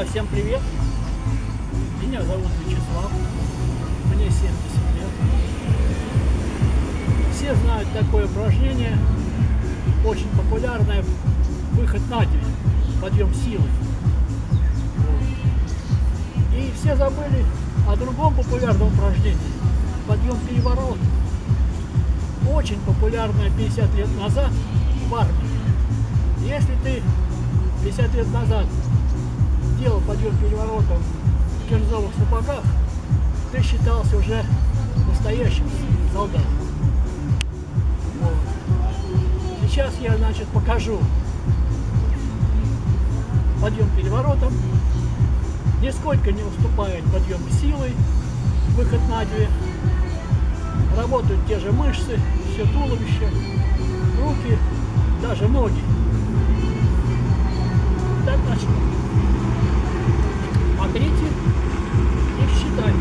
Друзья, всем привет! Меня зовут Вячеслав, мне 70 лет. Все знают такое упражнение, очень популярное, выход на теле, подъем силы. И все забыли о другом популярном упражнении, подъем переворот. Очень популярное 50 лет назад в армии. Если ты 50 лет назад делал подъем переворотом в кирзовых сапогах, ты считался уже настоящим солдатом. Вот. Сейчас я, значит, покажу подъем переворотом, нисколько не уступает подъем силой, выход на две. Работают те же мышцы, все туловище, руки, даже ноги. Так, начнем. Смотрите и считайте.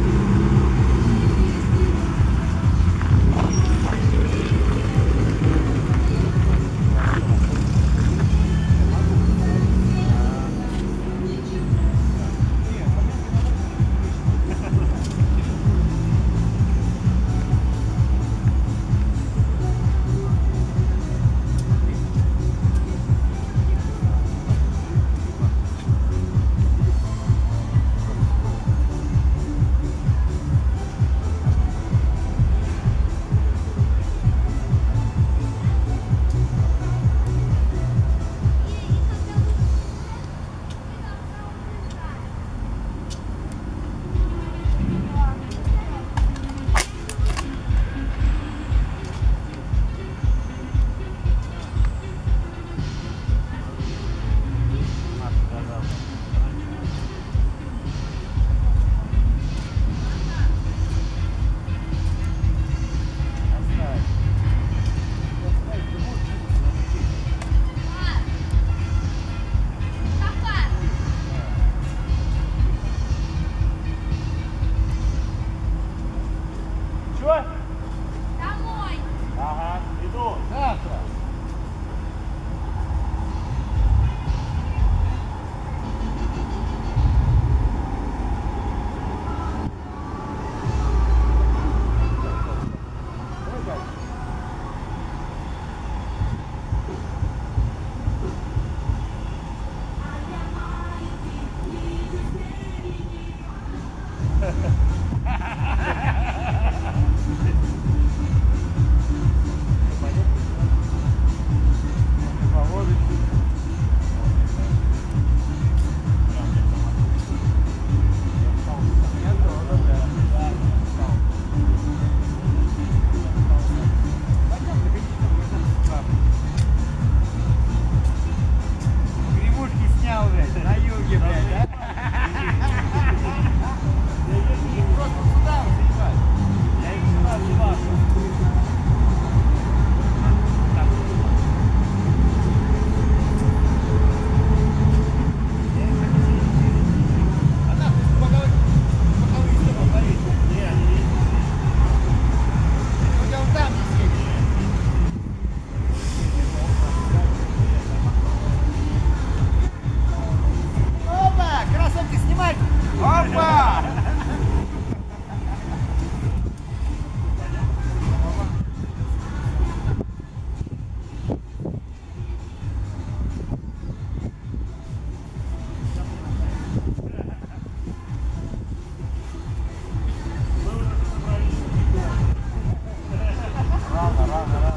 Рано.